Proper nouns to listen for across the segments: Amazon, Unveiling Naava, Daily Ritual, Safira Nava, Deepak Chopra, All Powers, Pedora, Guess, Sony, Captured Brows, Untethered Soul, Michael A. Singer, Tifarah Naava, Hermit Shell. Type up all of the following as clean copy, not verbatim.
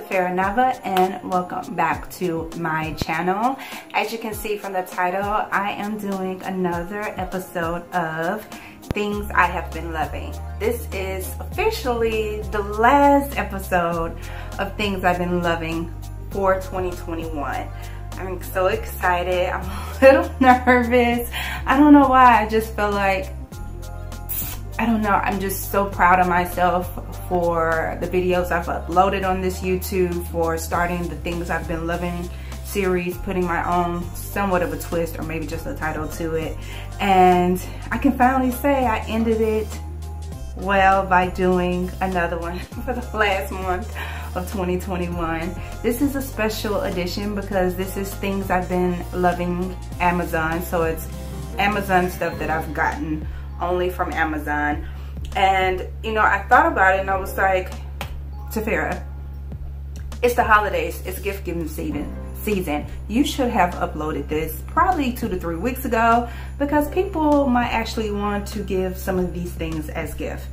Safira Nava, and welcome back to my channel. As you can see from the title, I am doing another episode of Things I Have Been Loving. This is officially the last episode of Things I've Been Loving for 2021. I'm so excited. I'm a little nervous. I don't know why. I just feel like, I don't know, I'm just so proud of myself for the videos I've uploaded on this YouTube, for starting the Things I've Been Loving series, putting my own somewhat of a twist or maybe just a title to it. And I can finally say I ended it well by doing another one for the last month of 2021. This is a special edition because this is Things I've Been Loving Amazon. So it's Amazon stuff that I've gotten only from Amazon. And you know, I thought about it and I was like, Tafira, it's the holidays, it's gift giving season. You should have uploaded this probably 2 to 3 weeks ago, because people might actually want to give some of these things as gifts.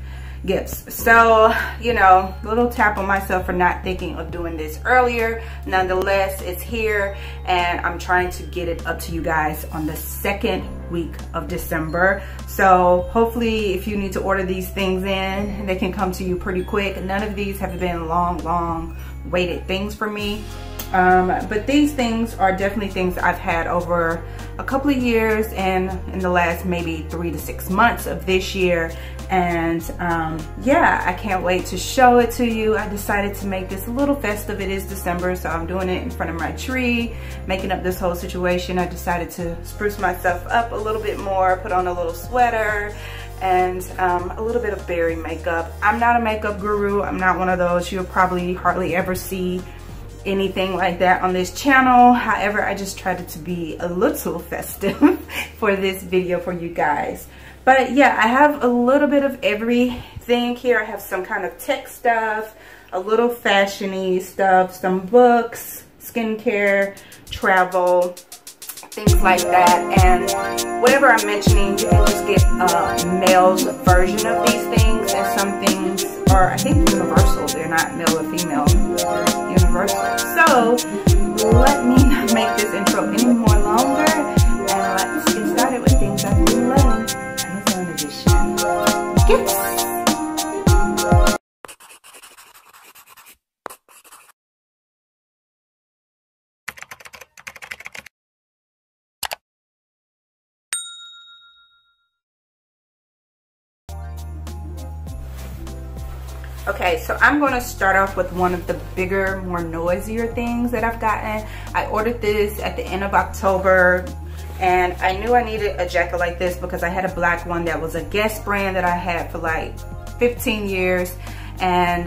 So, you know, a little tap on myself for not thinking of doing this earlier. Nonetheless, it's here and I'm trying to get it up to you guys on the second week of December. So hopefully if you need to order these things in, they can come to you pretty quick. None of these have been long waited things for me. But these things are definitely things I've had over a couple of years and in the last maybe 3 to 6 months of this year. And yeah, I can't wait to show it to you. I decided to make this a little festive. It is December, so I'm doing it in front of my tree, making up this whole situation. I decided to spruce myself up a little bit more, put on a little sweater and a little bit of berry makeup. I'm not a makeup guru. I'm not one of those. You'll probably hardly ever see anything like that on this channel. However, I just tried it to be a little festive for this video for you guys. But yeah, I have a little bit of everything here. I have some kind of tech stuff, a little fashiony stuff, some books, skincare, travel, things like that. And whatever I'm mentioning, you can just get a male version of these things, and some things are, I think, universal. They're not male or female, universal. So let me not make this intro any more longer, and let's get started with Things I've Been Loving. Yes. Okay, so I'm going to start off with one of the bigger, more noisier things that I've gotten. I ordered this at the end of October. And I knew I needed a jacket like this because I had a black one that was a Guess brand that I had for like 15 years. And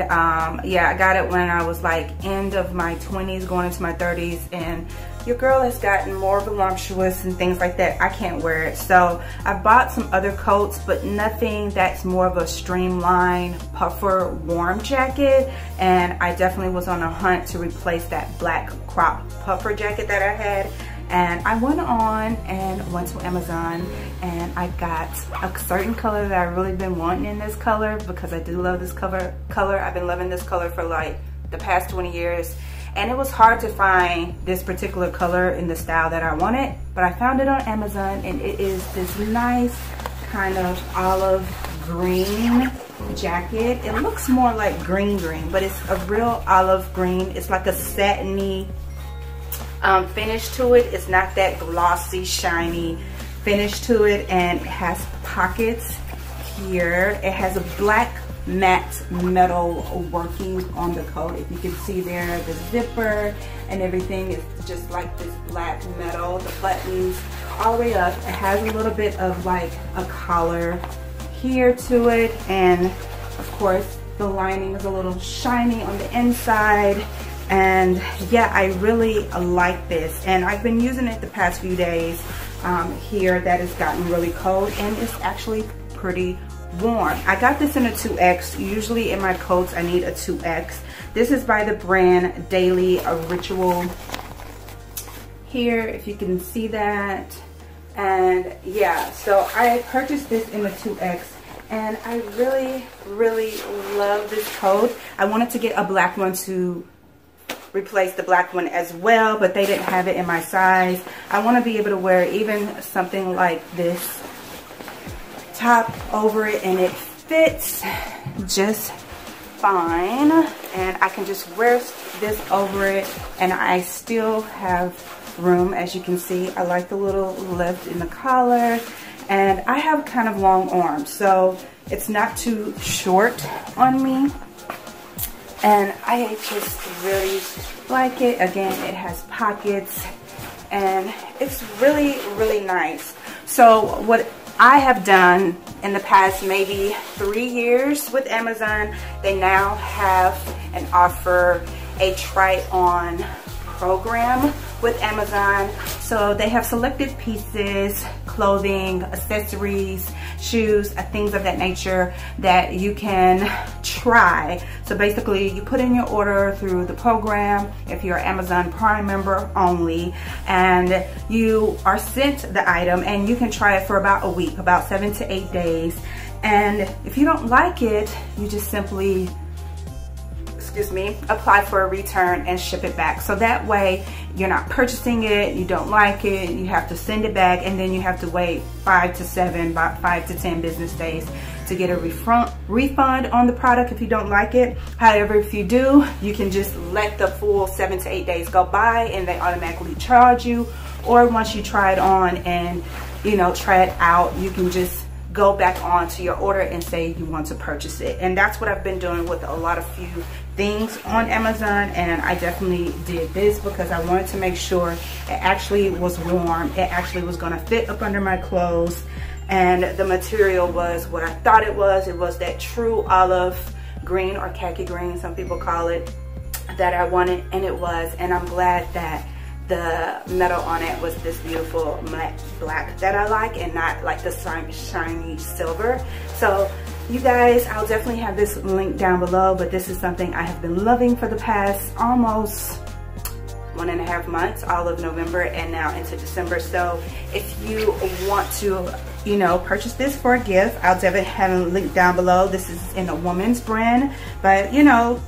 yeah, I got it when I was like end of my 20s, going into my 30s. And your girl has gotten more voluptuous and things like that. I can't wear it. So I bought some other coats, but nothing that's more of a streamlined puffer warm jacket. And I definitely was on a hunt to replace that black crop puffer jacket that I had. And I went on and went to Amazon and I got a certain color that I've really been wanting in this color, because I do love this color. I've been loving this color for like the past 20 years. And it was hard to find this particular color in the style that I wanted, but I found it on Amazon, and it is this nice kind of olive green jacket. It looks more like green, but it's a real olive green. It's like a satiny finish to it. It's not that glossy, shiny finish to it, and it has pockets here. It has a black matte metal working on the coat. If you can see there, the zipper and everything is just like this black metal. The buttons all the way up. It has a little bit of like a collar here to it, and of course the lining is a little shiny on the inside. And yeah, I really like this, and I've been using it the past few days here that it's gotten really cold, and it's actually pretty warm. I got this in a 2X. Usually in my coats I need a 2X. This is by the brand Daily Ritual here, if you can see that. And yeah, so I purchased this in a 2X. And I really love this coat. I wanted to get a black one to replace the black one as well, but they didn't have it in my size. I want to be able to wear even something like this top over it, and it fits just fine, and I can just wear this over it, and I still have room. As you can see, I like the little lift in the collar, and I have kind of long arms, so it's not too short on me, and I just really like it. Again, it has pockets, and it's really, really nice. So what I have done in the past maybe 3 years with Amazon, they now have and offer a try-on program with Amazon. So they have selected pieces, clothing, accessories, shoes, things of that nature that you can try. So basically you put in your order through the program if you're an Amazon Prime member only, and you are sent the item, and you can try it for about a week, about 7 to 8 days. And if you don't like it, you just simply, excuse me, apply for a return and ship it back. So that way you're not purchasing it, you don't like it, you have to send it back, and then you have to wait 5 to 10 business days to get a refund on the product if you don't like it. However, if you do, you can just let the full 7 to 8 days go by, and they automatically charge you. Or once you try it on and, you know, try it out, you can just go back on to your order and say you want to purchase it. And that's what I've been doing with a lot of few things on Amazon, and I definitely did this because I wanted to make sure it actually was warm, it actually was gonna fit up under my clothes, and the material was what I thought it was. It was that true olive green, or khaki green, some people call it, that I wanted, and it was. And I'm glad that the metal on it was this beautiful matte black that I like, and not like the shiny silver. So you guys, I'll definitely have this link down below, but this is something I have been loving for the past almost 1.5 months, all of November and now into December. So if you want to, you know, purchase this for a gift, I'll definitely have a link down below. This is in a woman's brand, but you know,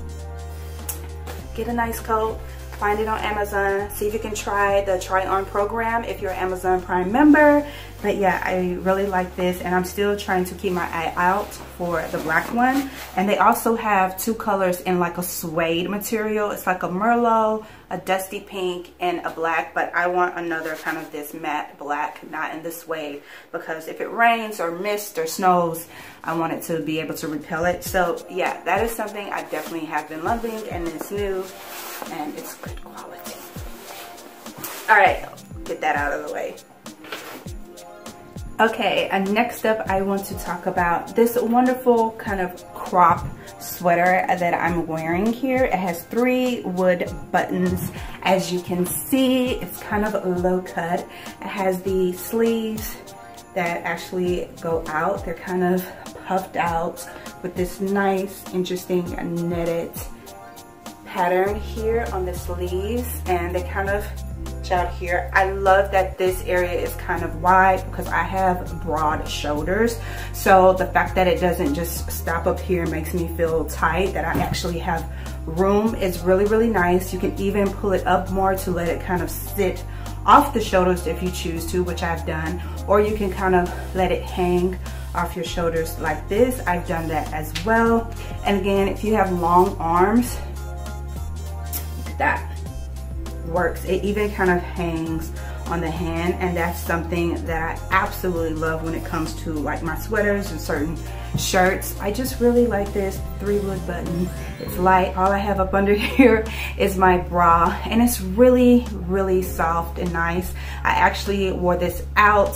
get a nice coat. Find it on Amazon, see if you can try the try on program if you're an Amazon Prime member. But yeah, I really like this, and I'm still trying to keep my eye out for the black one. And they also have two colors in like a suede material. It's like a merlot, a dusty pink, and a black, but I want another kind of this matte black, not in the suede, because if it rains or mist or snows, I want it to be able to repel it. So yeah, that is something I definitely have been loving, and it's new, and it's good quality. All right, get that out of the way. Okay, and next up I want to talk about this wonderful kind of crop sweater that I'm wearing here. It has 3 wood buttons. As you can see, it's kind of low cut. It has the sleeves that actually go out. They're kind of puffed out with this nice, interesting knitted pattern here on the sleeves, and they kind of out here. I love that this area is kind of wide because I have broad shoulders, so the fact that it doesn't just stop up here makes me feel tight, that I actually have room. It's really, really nice. You can even pull it up more to let it kind of sit off the shoulders if you choose to, which I've done, or you can kind of let it hang off your shoulders like this. I've done that as well. And again, if you have long arms, look at that. Works. It even kind of hangs on the hand, and that's something that I absolutely love when it comes to like my sweaters and certain shirts. I just really like this 3 wood button. It's light. All I have up under here is my bra, and it's really, really soft and nice. I actually wore this out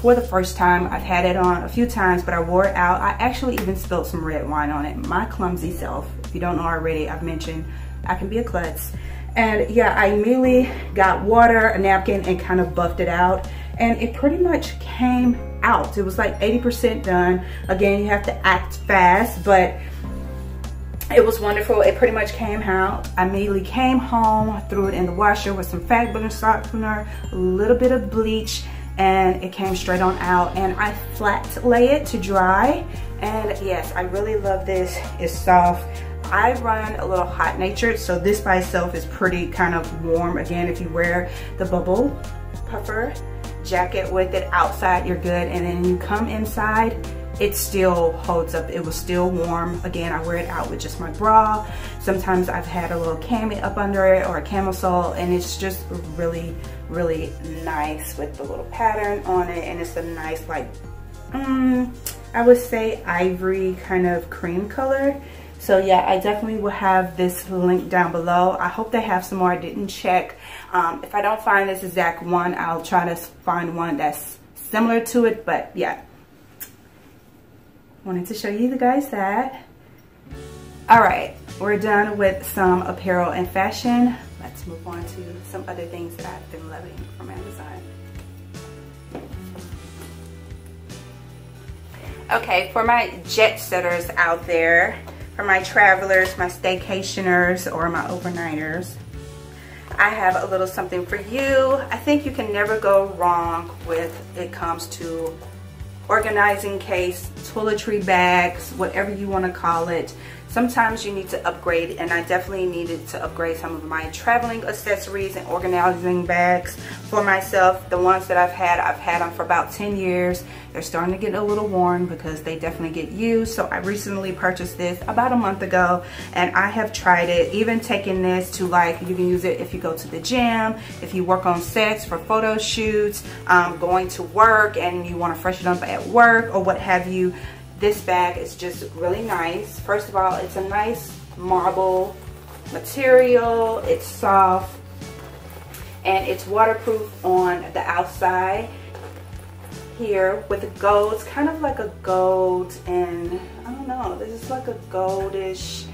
for the first time. I've had it on a few times, but I wore it out. I actually even spilled some red wine on it. My clumsy self. If you don't know already, I've mentioned I can be a klutz. And yeah, I immediately got water, a napkin, and kind of buffed it out, and it pretty much came out. It was like 80% done. Again, you have to act fast, but it was wonderful. It pretty much came out. I immediately came home, threw it in the washer with some fabric softener, a little bit of bleach, and it came straight on out, and I flat lay it to dry. And yes, I really love this. It's soft. I run a little hot natured, so this by itself is pretty kind of warm. Again, if you wear the bubble puffer jacket with it outside, you're good, and then you come inside, it still holds up. It was still warm. Again, I wear it out with just my bra. Sometimes I've had a little cami up under it or a camisole, and it's just really, really nice with the little pattern on it. And it's a nice, like, I would say ivory kind of cream color. So yeah, I definitely will have this link down below. I hope they have some more. I didn't check. If I don't find this exact one, I'll try to find one that's similar to it, but yeah. Wanted to show you the guys that. All right, we're done with some apparel and fashion. Let's move on to some other things that I've been loving from Amazon. Okay, for my jet setters out there, for my travelers, my staycationers, or my overnighters, I have a little something for you. I think you can never go wrong with it comes to organizing case, toiletry bags, whatever you want to call it. Sometimes you need to upgrade, and I definitely needed to upgrade some of my traveling accessories and organizing bags for myself. The ones that I've had them for about 10 years. They're starting to get a little worn because they definitely get used. So I recently purchased this about a month ago, and I have tried it, even taking this to, like, you can use it if you go to the gym, if you work on sets for photo shoots, going to work and you want to freshen up at work or what have you. This bag is just really nice. First of all, it's a nice marble material. It's soft and it's waterproof on the outside here with the gold. It's kind of like a gold, and I don't know, this is like a goldish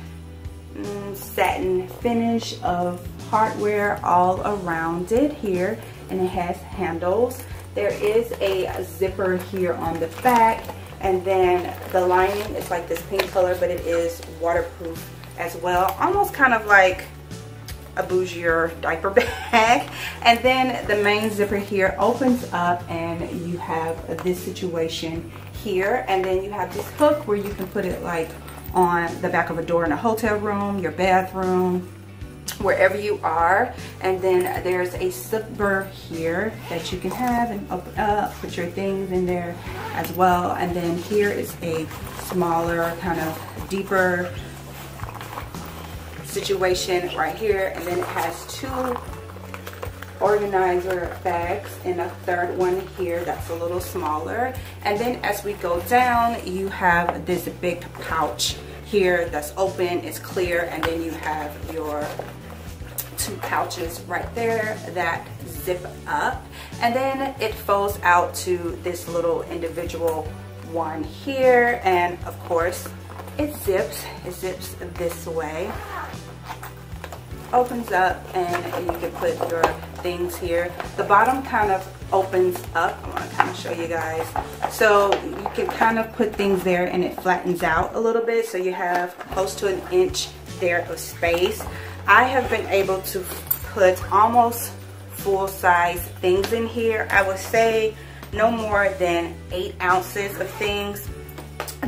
satin finish of hardware all around it here, and it has handles. There is a zipper here on the back. And then the lining is like this pink color, but it is waterproof as well. Almost kind of like a bougier diaper bag. And then the main zipper here opens up, and you have this situation here. And then you have this hook where you can put it like on the back of a door in a hotel room, your bathroom, wherever you are. And then there's a zipper here that you can have and open up, put your things in there as well. And then here is a smaller, kind of deeper situation right here. And then it has two organizer bags and a third one here that's a little smaller. And then as we go down, you have this big pouch here that's open, it's clear, and then you have your two pouches right there that zip up, and then it folds out to this little individual one here, and of course it zips this way, opens up, and you can put your things here. The bottom kind of opens up. I want to kind of show you guys, so you can kind of put things there and it flattens out a little bit, so you have close to an inch there of space. I have been able to put almost full-size things in here. I would say no more than 8 ounces of things.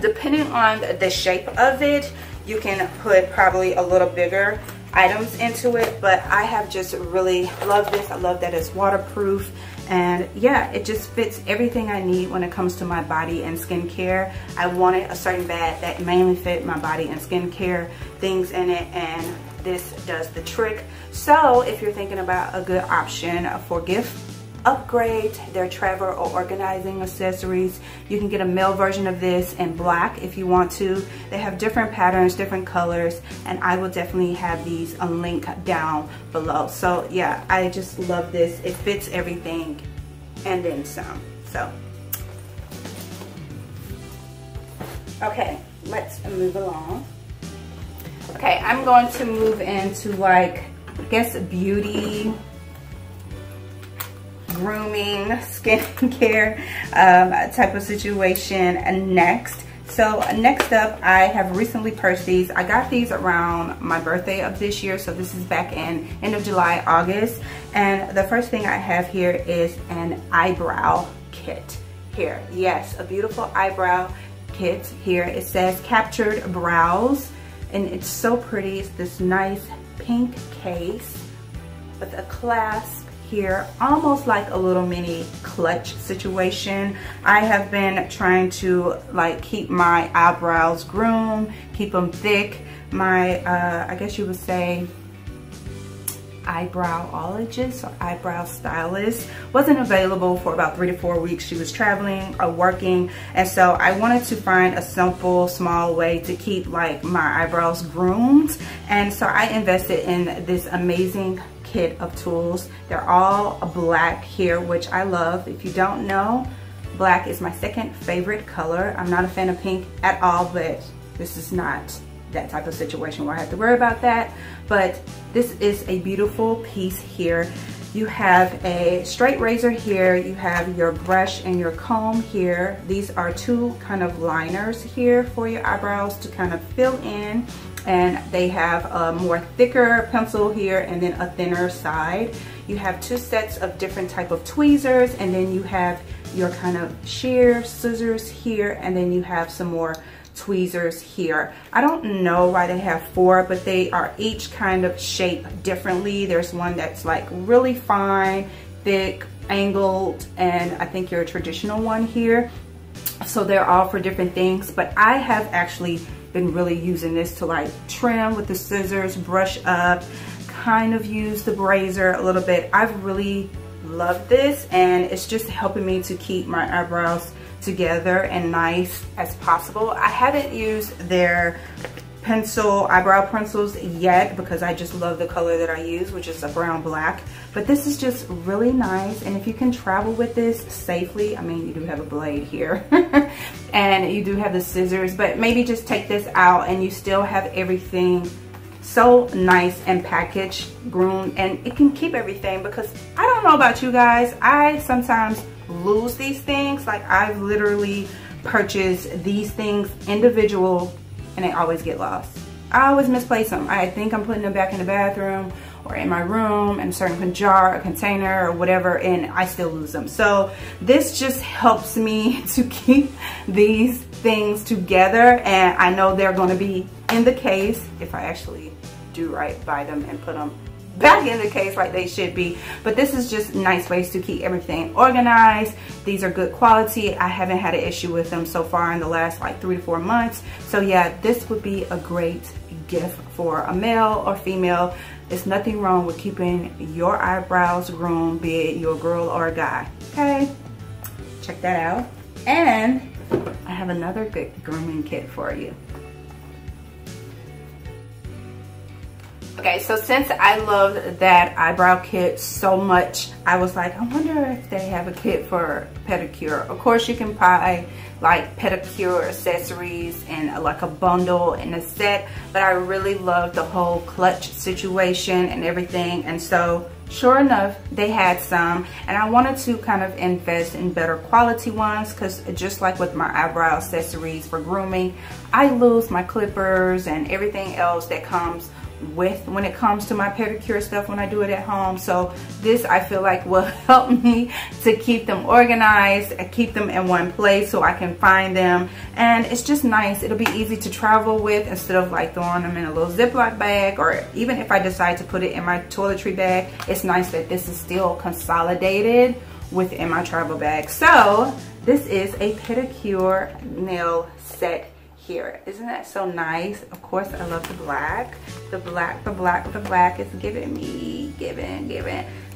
Depending on the shape of it, you can put probably a little bigger items into it, but I have just really loved this. I love that it's waterproof, and yeah, it just fits everything I need when it comes to my body and skincare. I wanted a certain bag that mainly fit my body and skincare things in it, and this does the trick. So if you're thinking about a good option for gift upgrade, their travel or organizing accessories, you can get a male version of this in black if you want to. They have different patterns, different colors, and I will definitely have these a link down below. So yeah, I just love this. It fits everything and then some. So okay, let's move along. Okay, I'm going to move into, like, I guess, beauty, grooming, skincare type of situation next. So next up, I have recently purchased these. I got these around my birthday of this year, so this is back in end of July, August. And the first thing I have here is an eyebrow kit here. Yes, a beautiful eyebrow kit here. It says Captured Brows. and it's so pretty. It's this nice pink case with a clasp here, almost like a little mini clutch situation. I have been trying to like keep my eyebrows groomed, keep them thick. My, I guess you would say, eyebrowologist or eyebrow stylist wasn't available for about 3 to 4 weeks. She was traveling or working, and so I wanted to find a simple, small way to keep like my eyebrows groomed. And so I invested in this amazing kit of tools. They're all black here, which I love. If you don't know, black is my second favorite color. I'm not a fan of pink at all, but this is not that type of situation where I have to worry about that. But this is a beautiful piece here. You have a straight razor here, you have your brush and your comb here. These are two kind of liners here for your eyebrows to kind of fill in, and they have a more thicker pencil here and then a thinner side. You have two sets of different type of tweezers, and then you have your kind of shear scissors here, and then you have some more tweezers here. I don't know why they have four, but they are each kind of shaped differently. There's one that's like really fine, thick, angled, and I think your traditional one here. So they're all for different things, but I have actually been really using this to like trim with the scissors, brush up, kind of use the razor a little bit. I've really loved this, and it's just helping me to keep my eyebrows together and nice as possible. I haven't used their eyebrow pencils yet because I just love the color that I use, which is a brown black. But this is just really nice, and if you can travel with this safely, I mean, you do have a blade here and you do have the scissors, but maybe just take this out and you still have everything so nice and packaged, groomed, and it can keep everything. Because I don't know about you guys, I sometimes lose these things. Like, I've literally purchased these things individual and they always get lost. I always misplace them. I think I'm putting them back in the bathroom or in my room in a certain jar or container or whatever, and I still lose them. So this just helps me to keep these things together, and I know they're going to be in the case if I actually do right by them and put them back in the case like they should be. But this is just nice ways to keep everything organized. These are good quality. I haven't had an issue with them so far in the last like 3 to 4 months. So yeah, this would be a great gift for a male or female. There's nothing wrong with keeping your eyebrows groomed, be it your girl or a guy. Okay, check that out. And I have another good grooming kit for you. Okay, so since I loved that eyebrow kit so much, I was like, I wonder if they have a kit for pedicure. Of course, you can buy like pedicure accessories and like a bundle and a set, but I really loved the whole clutch situation and everything. And so sure enough, they had some, and I wanted to kind of invest in better quality ones because just like with my eyebrow accessories for grooming, I lose my clippers and everything else that comes with when it comes to my pedicure stuff when I do it at home. So this, I feel like, will help me to keep them organized and keep them in one place so I can find them. And it's just nice. It'll be easy to travel with instead of like throwing them in a little Ziploc bag, or even if I decide to put it in my toiletry bag, it's nice that this is still consolidated within my travel bag. So this is a pedicure nail set here. Isn't that so nice? Of course, I love the black. The black is giving me, giving.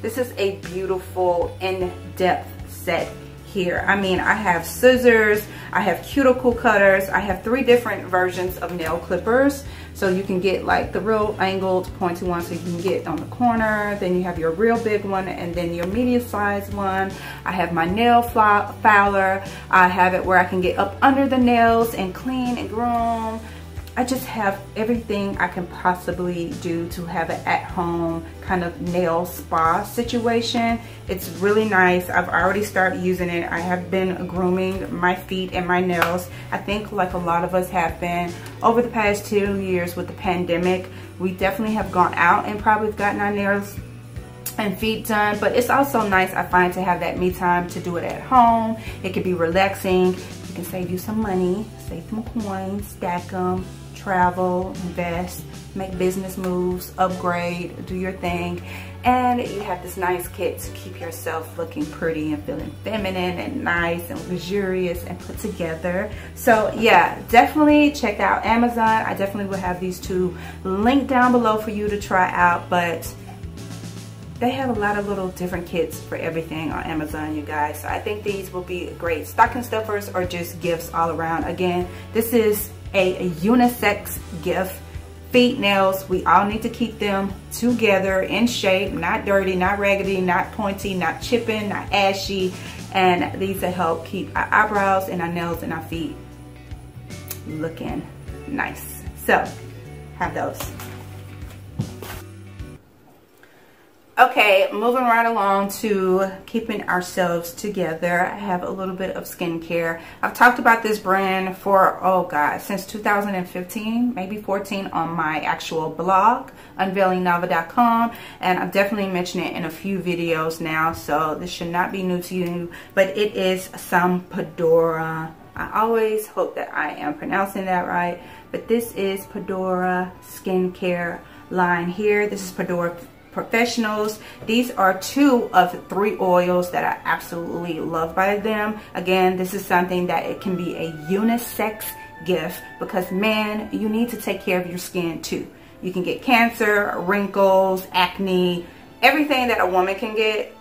This is a beautiful in-depth set here. I mean, I have scissors, I have cuticle cutters, I have 3 different versions of nail clippers. So you can get like the real angled pointy one, so you can get on the corner, then you have your real big one, and then your medium sized one. I have my nail filer. I have it where I can get up under the nails and clean and groom. I just have everything I can possibly do to have an at-home kind of nail spa situation. It's really nice. I've already started using it. I have been grooming my feet and my nails. I think like a lot of us have been over the past 2 years with the pandemic. We definitely have gone out and probably gotten our nails and feet done, but it's also nice, I find, to have that me time to do it at home. It can be relaxing. It can save you some money, save some coins, stack them, travel, invest, make business moves, upgrade, do your thing. And you have this nice kit to keep yourself looking pretty and feeling feminine and nice and luxurious and put together. So yeah, definitely check out Amazon. I definitely will have these two linked down below for you to try out, but they have a lot of little different kits for everything on Amazon, you guys. So I think these will be great stocking stuffers or just gifts all around. Again, this is a unisex gift. Feet, nails, we all need to keep them together, in shape, not dirty, not raggedy, not pointy, not chipping, not ashy. And these will help keep our eyebrows and our nails and our feet looking nice. So, have those. Okay, moving right along to keeping ourselves together. I have a little bit of skincare. I've talked about this brand for, oh God, since 2015, maybe 14 on my actual blog, unveilingnava.com. And I've definitely mentioned it in a few videos now, so this should not be new to you, but it is some Pedora. I always hope that I am pronouncing that right, but this is Pedora skincare line here. This is Pedora Professionals. These are 2 of 3 oils that I absolutely love by them. Again, this is something that it can be a unisex gift because, man, you need to take care of your skin too. You can get cancer, wrinkles, acne, everything that a woman can get,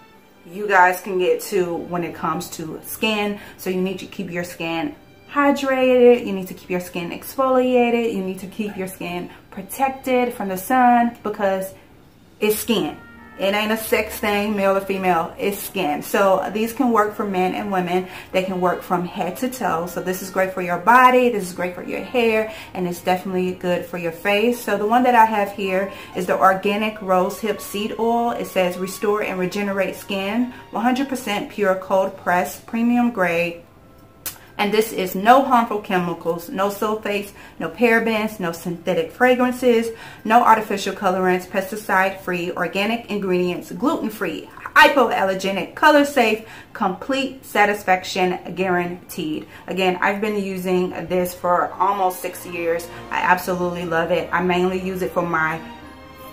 you guys can get too when it comes to skin. So you need to keep your skin hydrated, you need to keep your skin exfoliated, you need to keep your skin protected from the sun because it's skin. It ain't a sex thing, male or female, it's skin. So these can work for men and women. They can work from head to toe. So this is great for your body, this is great for your hair, and it's definitely good for your face. So the one that I have here is the organic rosehip seed oil. It says restore and regenerate skin, 100% pure cold pressed, premium grade. And this is no harmful chemicals, no sulfates, no parabens, no synthetic fragrances, no artificial colorants, pesticide-free, organic ingredients, gluten-free, hypoallergenic, color-safe, complete satisfaction guaranteed. Again, I've been using this for almost 6 years. I absolutely love it. I mainly use it for my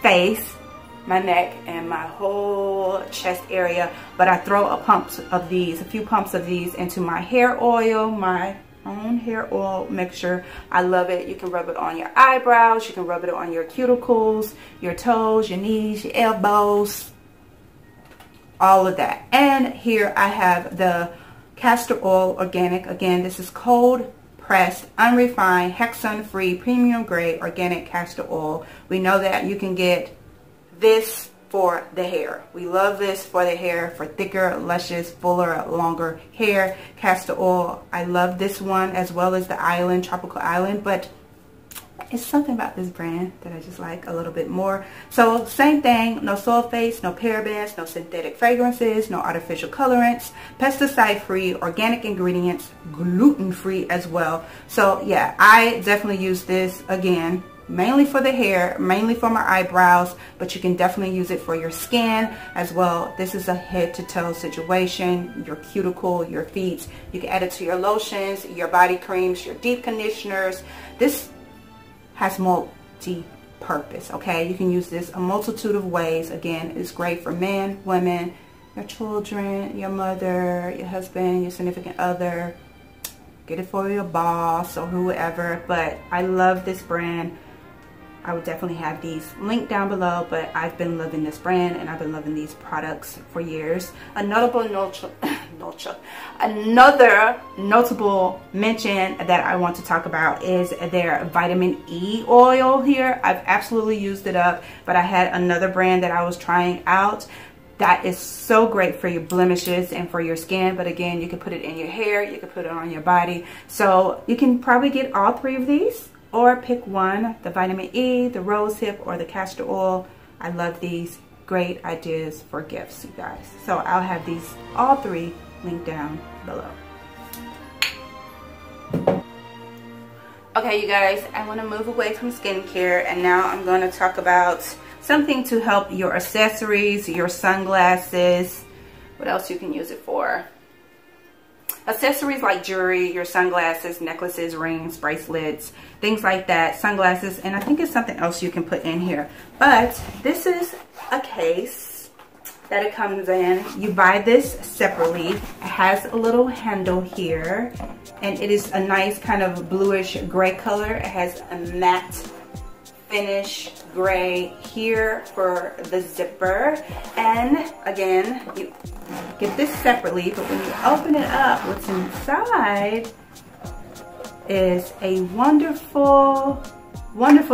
face, my neck, and my whole chest area, but I throw a few pumps of these into my hair oil, my own hair oil mixture. I love it. You can rub it on your eyebrows, you can rub it on your cuticles, your toes, your knees, your elbows, all of that. And here I have the castor oil organic. Again, this is cold pressed, unrefined, hexane-free, premium grade organic castor oil. We know that you can get this for the hair. We love this for the hair, for thicker, luscious, fuller, longer hair. Castor oil, I love this one as well as the island, tropical island, but it's something about this brand that I just like a little bit more. So same thing, no sulfates, no parabens, no synthetic fragrances, no artificial colorants, pesticide-free, organic ingredients, gluten-free as well. So yeah, I definitely use this again, mainly for the hair, mainly for my eyebrows, but you can definitely use it for your skin as well. This is a head to toe situation, your cuticle, your feet. You can add it to your lotions, your body creams, your deep conditioners. This has multi-purpose, okay? You can use this a multitude of ways. Again, it's great for men, women, your children, your mother, your husband, your significant other. Get it for your boss or whoever, but I love this brand. I would definitely have these linked down below, but I've been loving this brand and I've been loving these products for years. Another notable mention that I want to talk about is their vitamin E oil here. I've absolutely used it up, but I had another brand that I was trying out that is so great for your blemishes and for your skin. But again, you can put it in your hair, you can put it on your body. So you can probably get all 3 of these, or pick one, the vitamin E, the rosehip, or the castor oil. I love these. Great ideas for gifts, you guys. So I'll have these, all 3, linked down below. Okay, you guys, I wanna move away from skincare, and now I'm gonna talk about something to help your accessories, your sunglasses, what else you can use it for. Accessories like jewelry, your sunglasses, necklaces, rings, bracelets, things like that. Sunglasses, and I think it's something else you can put in here. But this is a case that it comes in. You buy this separately. It has a little handle here, and it is a nice kind of bluish gray color. It has a matte finish gray here for the zipper, and again you get this separately, but when you open it up, what's inside is a wonderful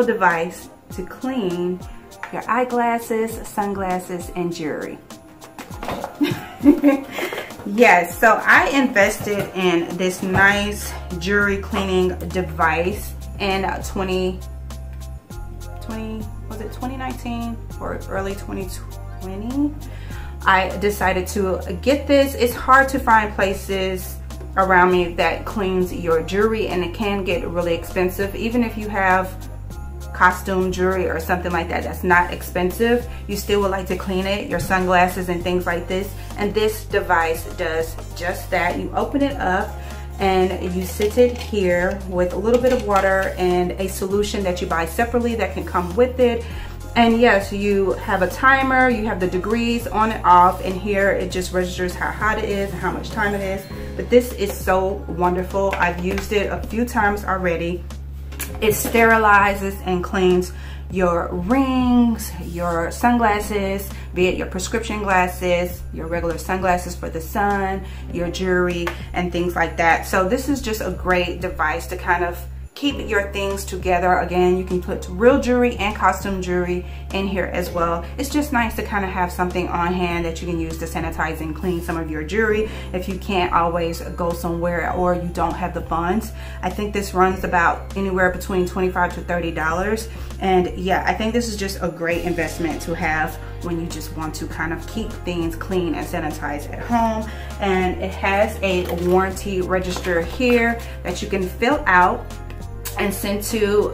device to clean your eyeglasses, sunglasses, and jewelry. Yes, so I invested in this nice jewelry cleaning device in 2019 or early 2020. I decided to get this. It's hard to find places around me that cleans your jewelry, and it can get really expensive. Even if you have costume jewelry or something like that that's not expensive, you still would like to clean it, your sunglasses and things like this, and this device does just that. You open it up and you sit it here with a little bit of water and a solution that you buy separately that can come with it. And yes, you have a timer, you have the degrees on and off, and here it just registers how hot it is and how much time it is. But this is so wonderful. I've used it a few times already. It sterilizes and cleans your rings, your sunglasses, be it your prescription glasses, your regular sunglasses for the sun, your jewelry, and things like that. So this is just a great device to kind of keep your things together. Again, you can put real jewelry and costume jewelry in here as well. It's just nice to kind of have something on hand that you can use to sanitize and clean some of your jewelry if you can't always go somewhere or you don't have the funds. I think this runs about anywhere between $25 to $30. And yeah, I think this is just a great investment to have when you just want to kind of keep things clean and sanitized at home. And it has a warranty register here that you can fill out and sent to,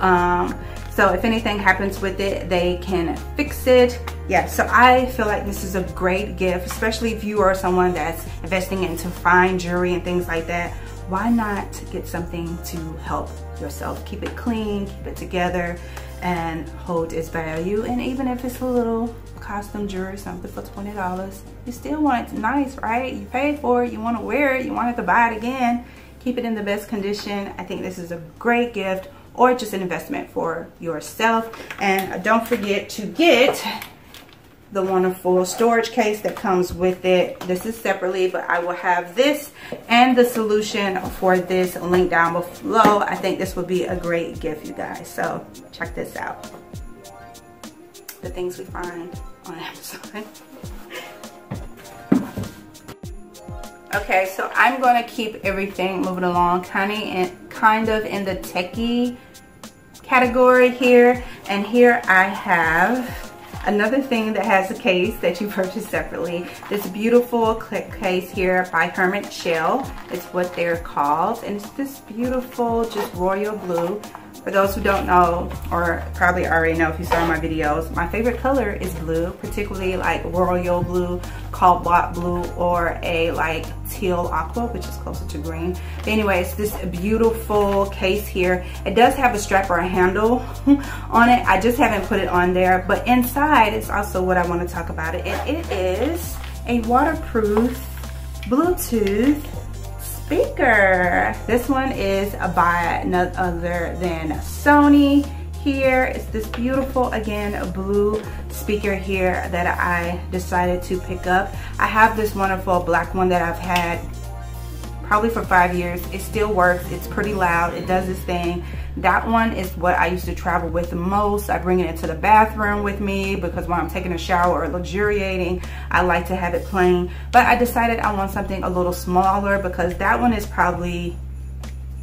so if anything happens with it, they can fix it. Yeah, so I feel like this is a great gift, especially if you are someone that's investing into fine jewelry and things like that. Why not get something to help yourself keep it clean, keep it together, and hold its value? And even if it's a little costume jewelry, something for $20, you still want it nice, right? You paid for it, you want to wear it, you wanted to buy it again. Keep it in the best condition. I think this is a great gift or just an investment for yourself. And don't forget to get the wonderful storage case that comes with it. This is separately, but I will have this and the solution for this linked down below. I think this would be a great gift, you guys. So check this out. The things we find on Amazon. Okay, so I'm gonna keep everything moving along, kind of in the techie category here. And here I have another thing that has a case that you purchased separately. This beautiful case here by Hermit Shell. It's what they're called. And it's this beautiful, just royal blue. For those who don't know, or probably already know if you saw my videos, my favorite color is blue, particularly like royal blue, cobalt blue, or a like teal aqua, which is closer to green. But anyway, it's this beautiful case here. It does have a strap or a handle on it. I just haven't put it on there, but inside it's also what I want to talk about it. And it is a waterproof Bluetooth speaker. This one is by none other than Sony. Here is this beautiful, again, blue speaker here that I decided to pick up. I have this wonderful black one that I've had probably for 5 years. It still works. It's pretty loud. It does this thing. That one is what I used to travel with the most. I bring it into the bathroom with me because when I'm taking a shower or luxuriating, I like to have it playing. But I decided I want something a little smaller because that one is probably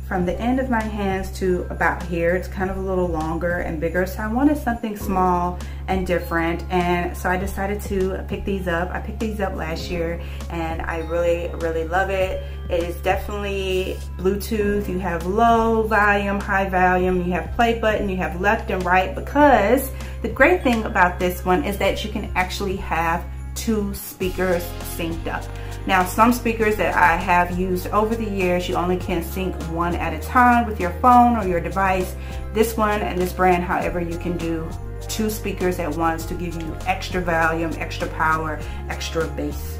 from the end of my hands to about here. It's kind of a little longer and bigger. So I wanted something small and different. And so I decided to pick these up. I picked these up last year and I really, really love it. It is definitely Bluetooth. You have low volume, high volume, you have play button, you have left and right, because the great thing about this one is that you can actually have two speakers synced up. Now, some speakers that I have used over the years, you only can sync one at a time with your phone or your device. This one and this brand, however, you can do two speakers at once to give you extra volume, extra power, extra bass.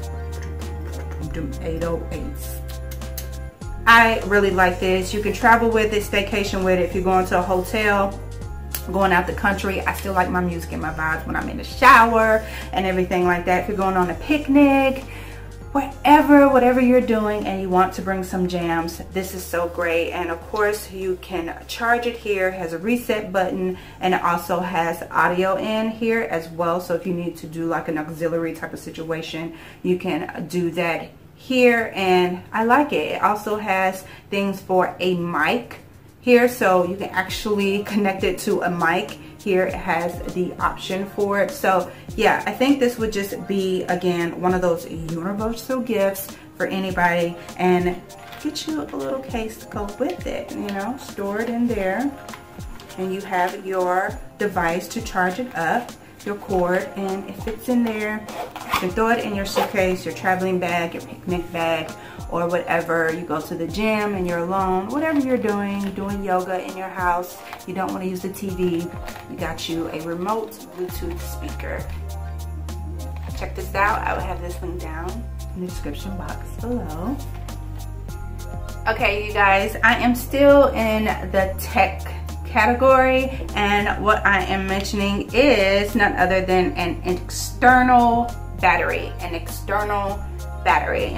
808s. I really like this. You can travel with it, staycation with it. If you're going to a hotel, going out the country, I still like my music and my vibes when I'm in the shower and everything like that. If you're going on a picnic, whatever you're doing and you want to bring some jams, this is so great. And of course, you can charge it here. It has a reset button, and it also has audio in here as well. So if you need to do like an auxiliary type of situation, you can do that here, and I like it. It also has things for a mic here, so you can actually connect it to a mic. Here it has the option for it. So yeah, I think this would just be, again, one of those universal gifts for anybody, and get you a little case to go with it, you know, store it in there, and you have your device to charge it up, your cord, and it fits in there. You can throw it in your suitcase, your traveling bag, your picnic bag, or whatever. You go to the gym and you're alone, whatever you're doing yoga in your house, you don't want to use the TV, you got you a remote Bluetooth speaker. Check this out. I will have this link down in the description box below. Okay, you guys, I am still in the tech category, and what I am mentioning is none other than an external battery,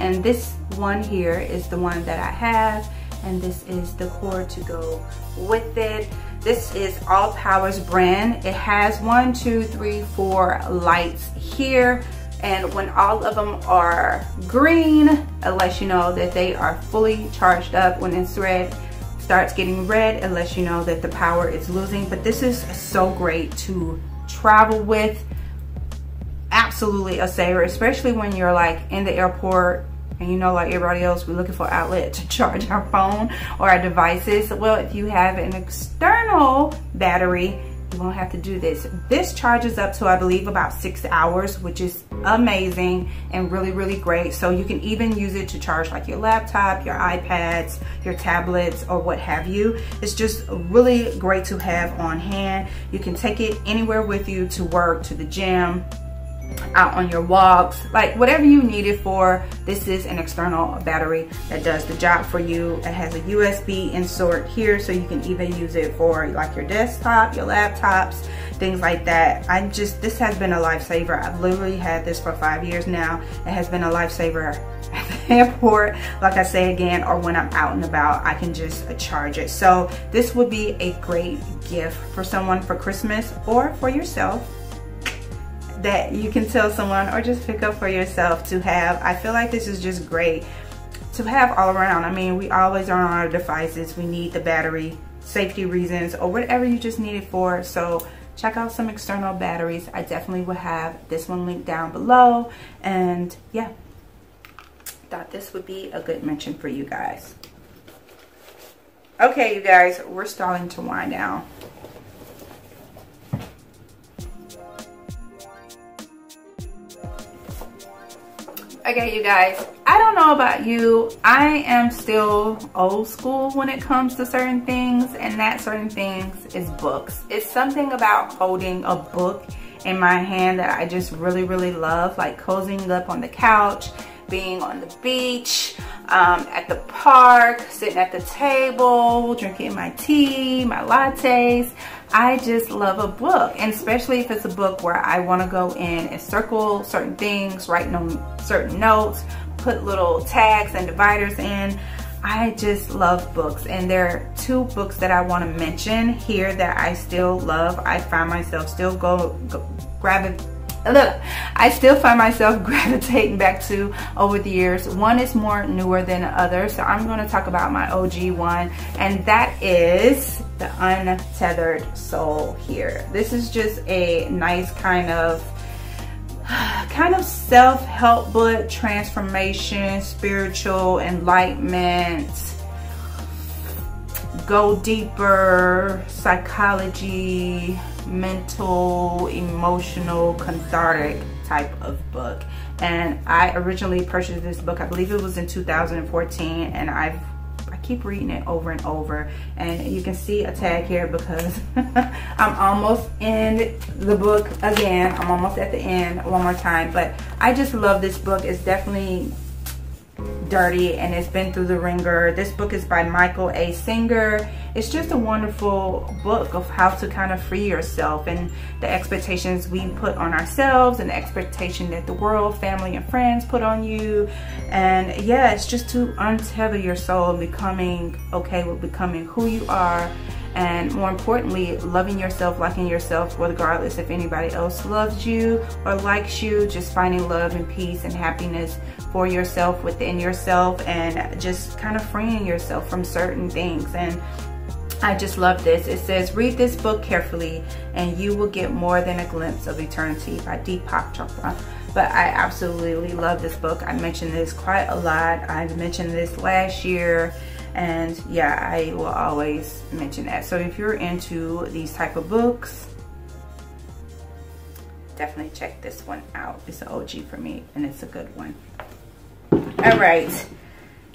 and this one here is the one that I have, and this is the cord to go with it. This is All Powers brand. It has 1, 2, 3, 4 lights here, and when all of them are green, it lets you know that they are fully charged up. When it's red, it starts getting red, it lets you know that the power is losing. But this is so great to travel with. Absolutely a saver, especially when you're like in the airport, and you know, like everybody else, we're looking for an outlet to charge our phone or our devices. Well, if you have an external battery, you won't have to do this. This charges up to, I believe, about 6 hours, which is amazing and really, really great. So you can even use it to charge like your laptop, your iPads, your tablets, or what have you. It's just really great to have on hand. You can take it anywhere with you, to work, to the gym, out on your walks, like whatever you need it for. This is an external battery that does the job for you. It has a USB insert here, so you can even use it for like your desktop, your laptops, things like that. This has been a lifesaver. I've literally had this for 5 years now. It has been a lifesaver at the airport, like I say again, or when I'm out and about, I can just charge it. So this would be a great gift for someone for Christmas, or for yourself, that you can tell someone or just pick up for yourself to have. I feel like this is just great to have all around. I mean, we always are on our devices. We need the battery, safety reasons, or whatever you just need it for. So check out some external batteries. I definitely will have this one linked down below. And yeah, thought this would be a good mention for you guys. Okay, you guys, we're starting to wind down. Okay, you guys, I don't know about you, I am still old school when it comes to certain things, and that certain things is books. It's something about holding a book in my hand that I just really, really love, like cozying up on the couch, being on the beach, at the park, sitting at the table, drinking my tea, my lattes. I just love a book, and especially if it's a book where I want to go in and circle certain things, write certain notes, put little tags and dividers in. I just love books, and there are two books that I want to mention here that I still love. I find myself still gravitating back to over the years. One is more newer than the other, so I'm going to talk about my OG one, and that is the Untethered Soul here. This is just a nice kind of self-help book, transformation, spiritual enlightenment, go deeper, psychology, mental, emotional, cathartic type of book. And I originally purchased this book, I believe it was in 2014, and I keep reading it over and over. And you can see a tag here because I'm almost in the book again. I'm almost at the end one more time, but I just love this book. It's definitely dirty and it's been through the ringer. This book is by Michael A. Singer. It's just a wonderful book of how to kind of free yourself and the expectations we put on ourselves and the expectation that the world, family, and friends put on you. And yeah, it's just to untether your soul and becoming okay with becoming who you are, and more importantly, loving yourself, liking yourself, regardless if anybody else loves you or likes you. Just finding love and peace and happiness for yourself within yourself, and just kind of freeing yourself from certain things. And I just love this. It says, read this book carefully and you will get more than a glimpse of eternity, by Deepak Chopra. But I absolutely love this book. I mentioned this quite a lot. I mentioned this last year, and yeah, I will always mention that. So if you're into these type of books, definitely check this one out. It's an OG for me and it's a good one. All right,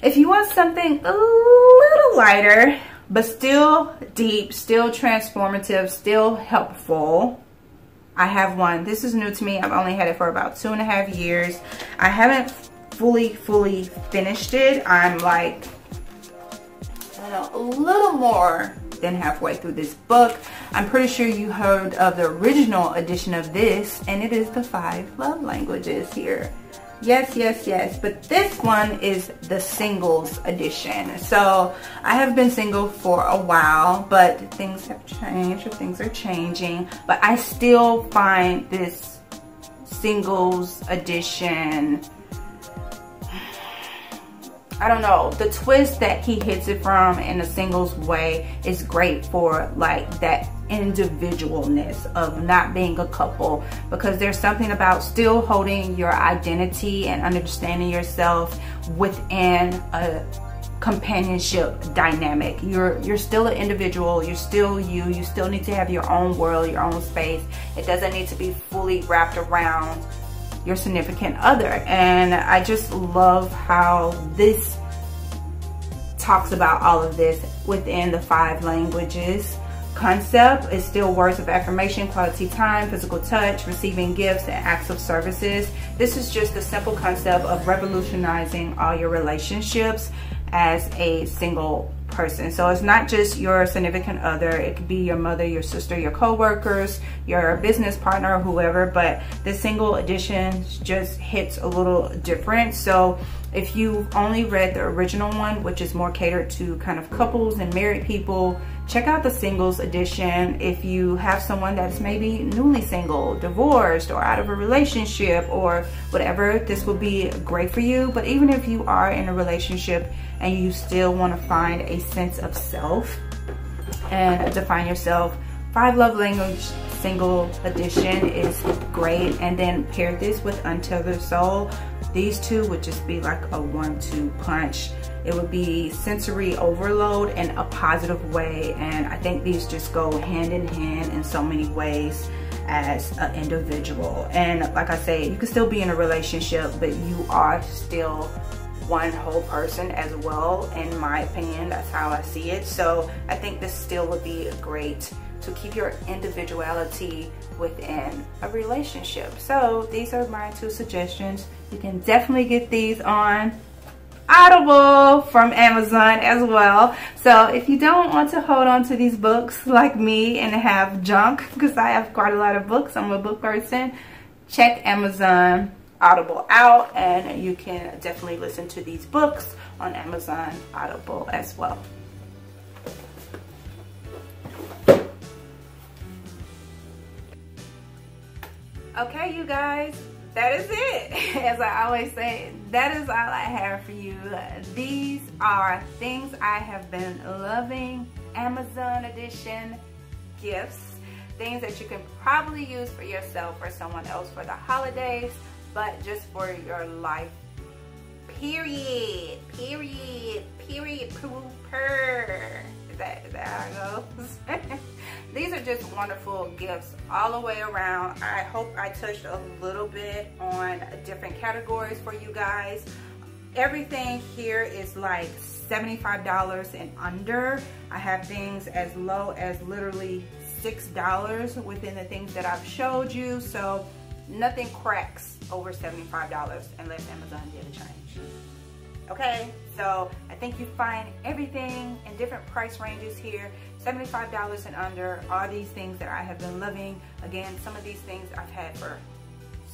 if you want something a little lighter, but still deep, still transformative, still helpful, I have one. This is new to me. I've only had it for about 2.5 years. I haven't fully finished it. I'm like a little more than halfway through this book. I'm pretty sure you heard of the original edition of this, and it is the 5 Love Languages here. Yes, yes, yes. But this one is the singles edition. So I have been single for a while, but things have changed, or things are changing. But I still find this singles edition, I don't know, the twist that he hits it from in a singles way is great for like that individualness of not being a couple, because there's something about still holding your identity and understanding yourself within a companionship dynamic. You're still an individual, you're still you still need to have your own world, your own space. It doesn't need to be fully wrapped around your significant other. And I just love how this talks about all of this within the 5 languages concept. It's still words of affirmation, quality time, physical touch, receiving gifts, and acts of services. This is just the simple concept of revolutionizing all your relationships as a single person. So it's not just your significant other, it could be your mother, your sister, your co-workers, your business partner, whoever. But the single edition just hits a little different. So if you've only read the original one, which is more catered to kind of couples and married people, check out the singles edition. If you have someone that's maybe newly single, divorced, or out of a relationship or whatever, this will be great for you. But even if you are in a relationship and you still want to find a sense of self and define yourself, 5 Love Language single edition is great. And then pair this with Untethered Soul. These two would just be like a 1-2 punch. It would be sensory overload in a positive way, and I think these just go hand in hand in so many ways as an individual. And like I say, you can still be in a relationship, but you are still one whole person as well, in my opinion. That's how I see it. So I think this still would be great to keep your individuality within a relationship. So these are my 2 suggestions. You can definitely get these on Audible from Amazon as well. So if you don't want to hold on to these books like me and have junk, because I have quite a lot of books, I'm a book person, check Amazon Audible out, and you can definitely listen to these books on Amazon Audible as well. Okay, you guys, that is it. As I always say, that is all I have for you. These are things I have been loving, Amazon edition gifts, things that you can probably use for yourself or someone else for the holidays, but just for your life, period, period, period, pooper. Is that how it goes? These are just wonderful gifts all the way around. I hope I touched a little bit on different categories for you guys. Everything here is like $75 and under. I have things as low as literally $6 within the things that I've showed you. So nothing cracks over $75 unless Amazon did a change. Okay, so I think you find everything in different price ranges here. $75 and under are these things that I have been loving. Again, some of these things I've had for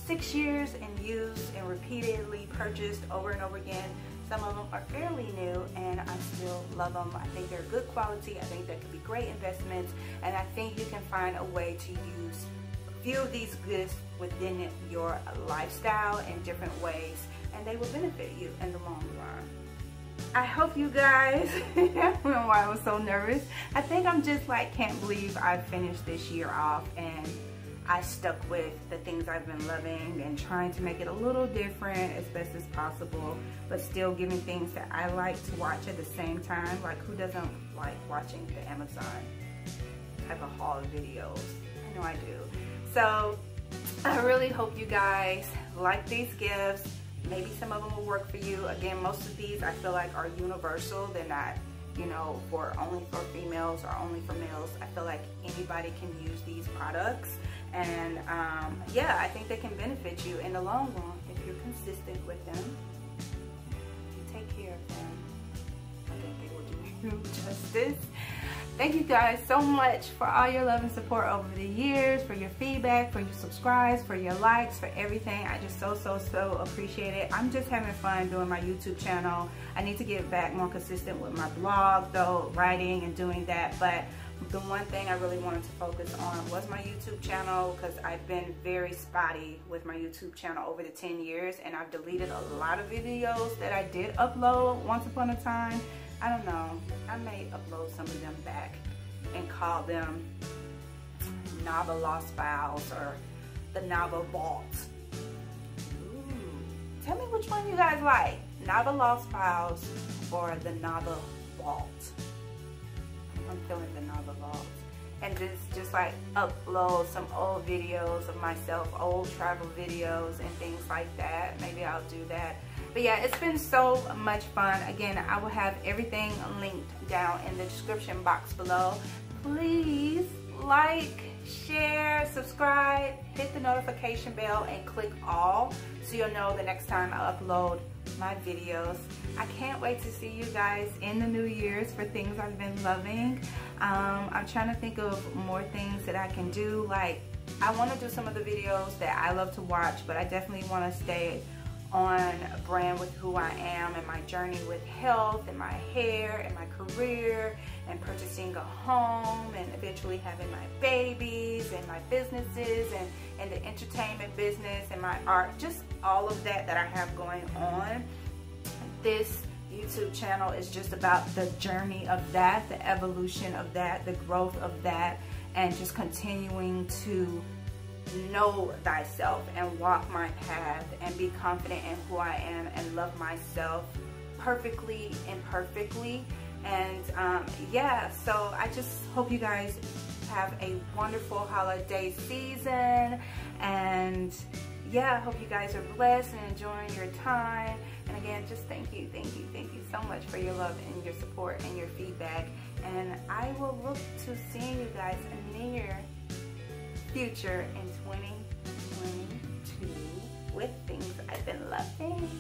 6 years and used and repeatedly purchased over and over again. Some of them are fairly new and I still love them. I think they're good quality. I think they could be great investments. And I think you can find a way to use a few of these gifts within your lifestyle in different ways, and they will benefit you in the long run. I hope you guys, I don't know why I was so nervous. I think I'm just like, can't believe I finished this year off and I stuck with the things I've been loving and trying to make it a little different as best as possible, but still giving things that I like to watch at the same time. Like, who doesn't like watching the Amazon type of haul videos? I know I do. So I really hope you guys like these gifts. Maybe some of them will work for you. Again, most of these I feel like are universal. They're not, you know, for only for females or only for males. I feel like anybody can use these products. And yeah, I think they can benefit you in the long run if you're consistent with them. If you take care of them, I think they will do you justice. Thank you guys so much for all your love and support over the years, for your feedback, for your subscribes, for your likes, for everything. I just so appreciate it. I'm just having fun doing my YouTube channel. I need to get back more consistent with my blog, though, writing and doing that. But the one thing I really wanted to focus on was my YouTube channel, because I've been very spotty with my YouTube channel over the 10 years, and I've deleted a lot of videos that I did upload once upon a time. I don't know, I may upload some of them back and call them novel lost files or the novel vault. Ooh. Tell me which one you guys like, novel lost files or the novel vault. I'm feeling the novel vault. And just like upload some old videos of myself, old travel videos and things like that. Maybe I'll do that. But yeah, it's been so much fun. Again, I will have everything linked down in the description box below. Please like, share, subscribe, hit the notification bell, and click all so you'll know the next time I upload my videos. I can't wait to see you guys in the new years for things I've been loving. I'm trying to think of more things that I can do. Like, I want to do some of the videos that I love to watch, but I definitely want to stay on brand with who I am and my journey with health and my hair and my career and purchasing a home and eventually having my babies and my businesses and the entertainment business and my art, just all of that I have going on. This YouTube channel is just about the journey of that, the evolution of that, the growth of that, and just continuing to know thyself and walk my path and be confident in who I am and love myself perfectly and imperfectly. And yeah, so I just hope you guys have a wonderful holiday season, and yeah, I hope you guys are blessed and enjoying your time. And again, just thank you so much for your love and your support and your feedback, and I will look to seeing you guys in the near future in 2022 with things I've been loving.